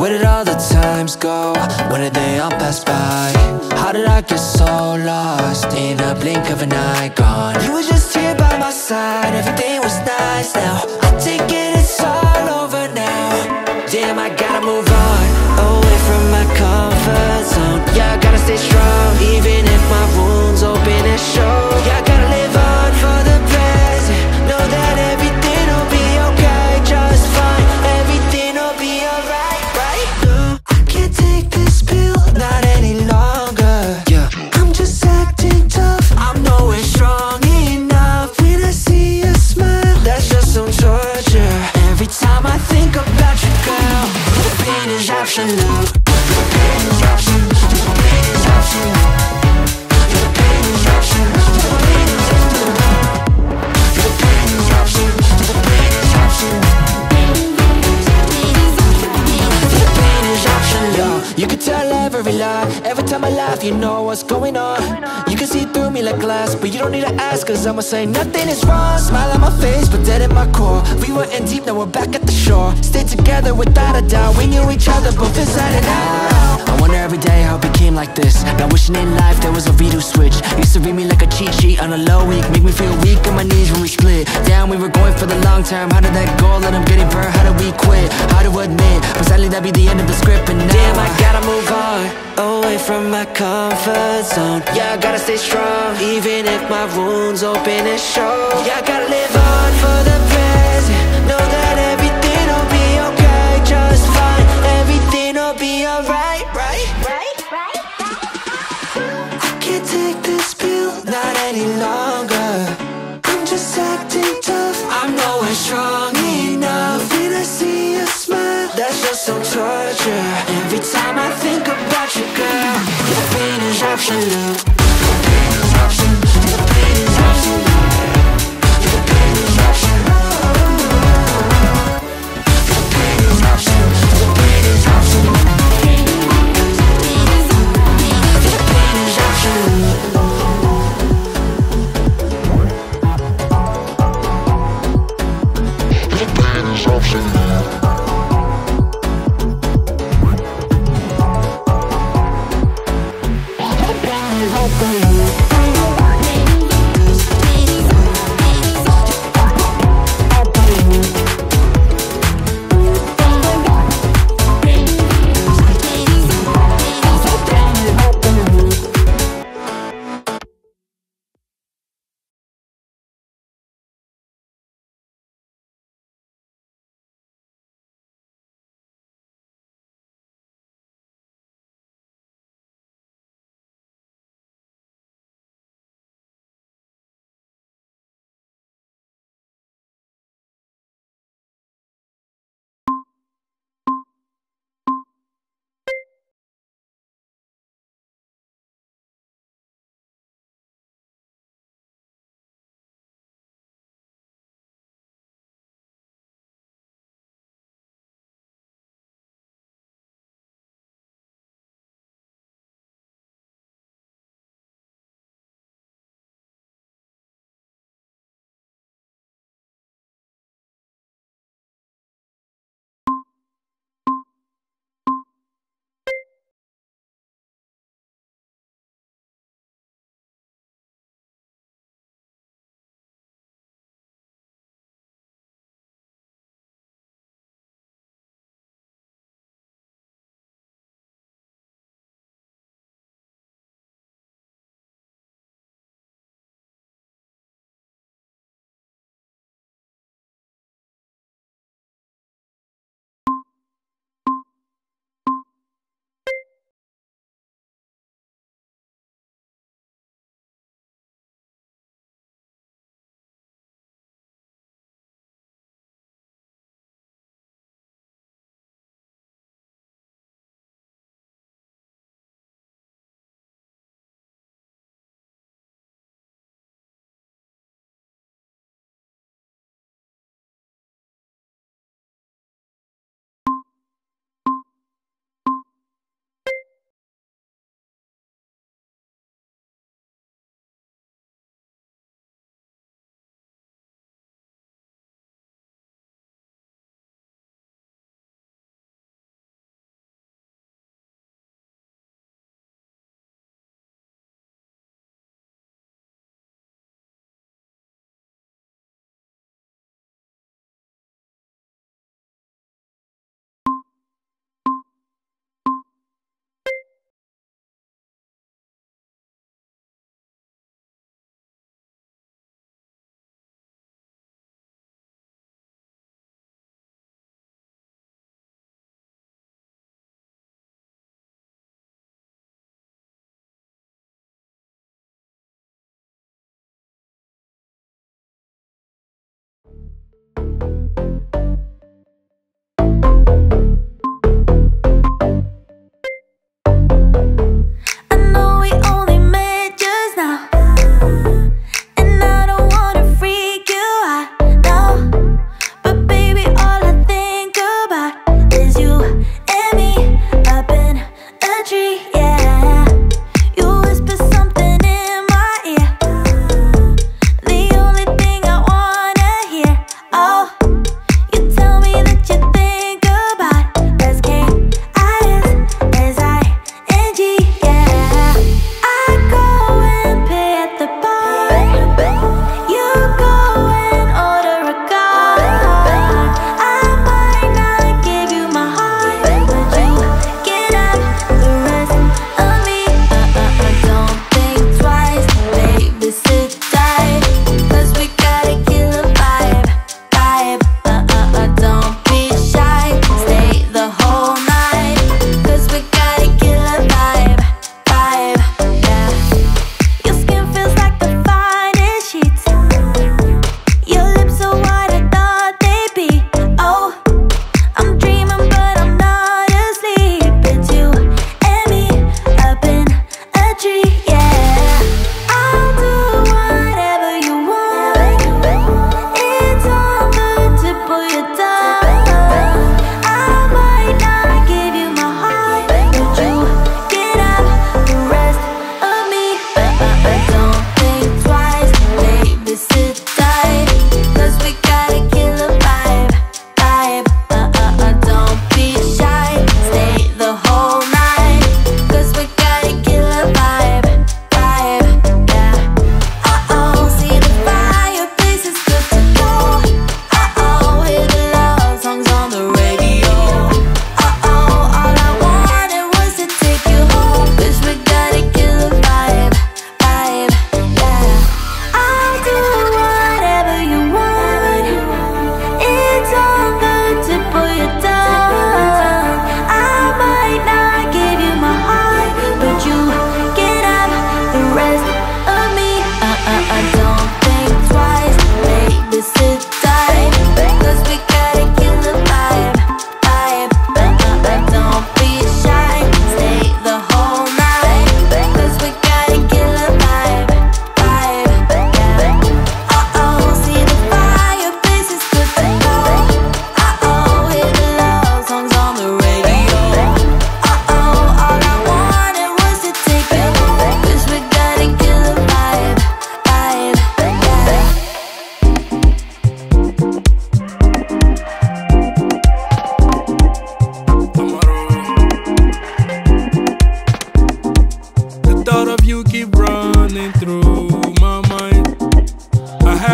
Where did all the times go? When did they all pass by? How did I get so lost? In a blink of an eye, gone. You were just here by my side. Everything was nice now. I take it, it's all over now. Damn, I gotta move on, away from my comfort zone. Yeah, I gotta stay strong, even if my wounds open and show. Yeah, I gotta live on for the present. Know that everything'll be okay, just fine. Everything'll be alright. Love. You can tell every lie. Every time I laugh, you know what's going on. You can see through me like glass, but you don't need to ask, cause I'ma say nothing is wrong. Smile on my face, but dead in my core. We were in deep, now we're back at the shore. Stay together without a doubt. We knew each other, both inside and out. I wonder every day how it became like this. Now wishing in life there was a redo switch. Used to read me like a cheat sheet on a low week. Make me feel weak on my knees when we split. Down we were going for the long term. How did that goal that I'm getting burned? How did we quit? How to admit? But sadly that'd be the end of the script. And damn, I gotta move on, away from my comfort zone. Yeah, I gotta stay strong, even if my wounds open and show. Yeah, I gotta live on for the present. Know that everything'll be okay, just fine. Everything'll be alright, right. I can't take this pill, not any longer. I'm just acting tough, I'm nowhere strong enough. When I see a smile, that's just some torture. Every time I think about you, girl, the pain is optional. The pain is optional. The pain is optional. The pain is optional. The pain is optional. The pain is optional. The pain is optional. The pain is optional.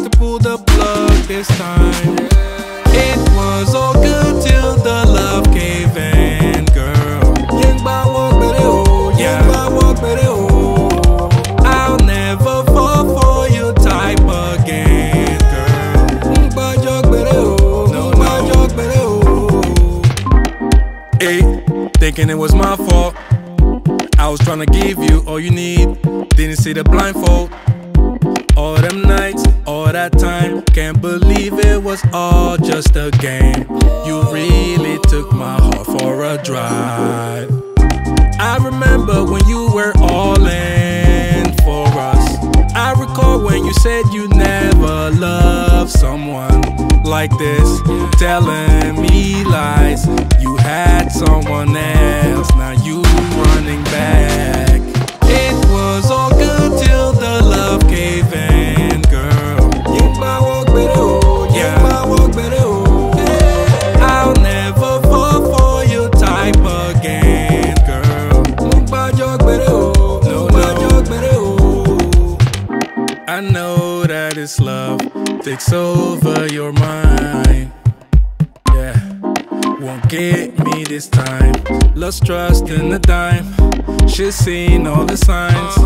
had to pull the plug this time. It was all good till the love gave in, girl. I'll never fall for your type again, girl. No. Hey, thinking it was my fault. I was trying to give you all you need, didn't see the blindfold. All them nights, all that time, can't believe it was all just a game. You really took my heart for a drive. I remember when you were all in for us. I recall when you said you never loved someone like this, telling me lies. You had someone else, now you running back. It was all good till the love gave in. I know that it's love takes over your mind. Yeah, won't get me this time. Lost trust in a dime. She's seen all the signs.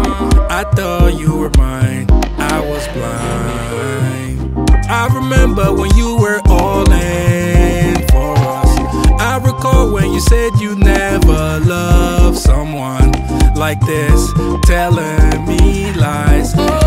I thought you were mine. I was blind. I remember when you were all in for us. I recall when you said you never loved someone like this, telling me lies.